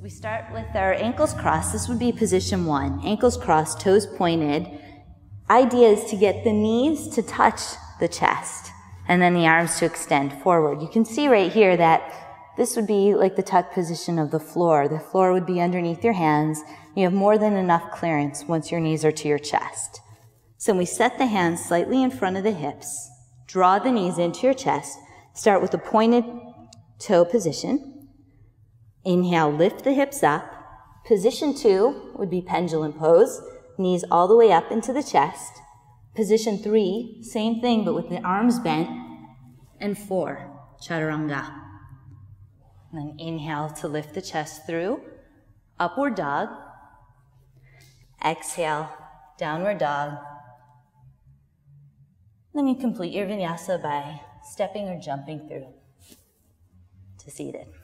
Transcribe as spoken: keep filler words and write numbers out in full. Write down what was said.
So we start with our ankles crossed. This would be position one. Ankles crossed, toes pointed. Idea is to get the knees to touch the chest and then the arms to extend forward. You can see right here that this would be like the tuck position of the floor. The floor would be underneath your hands. You have more than enough clearance once your knees are to your chest. So we set the hands slightly in front of the hips, draw the knees into your chest, start with a pointed toe position. Inhale, lift the hips up. Position two would be pendulum pose, knees all the way up into the chest. Position three, same thing, but with the arms bent. And four, chaturanga. And then inhale to lift the chest through, upward dog. Exhale, downward dog. Then you complete your vinyasa by stepping or jumping through to seated.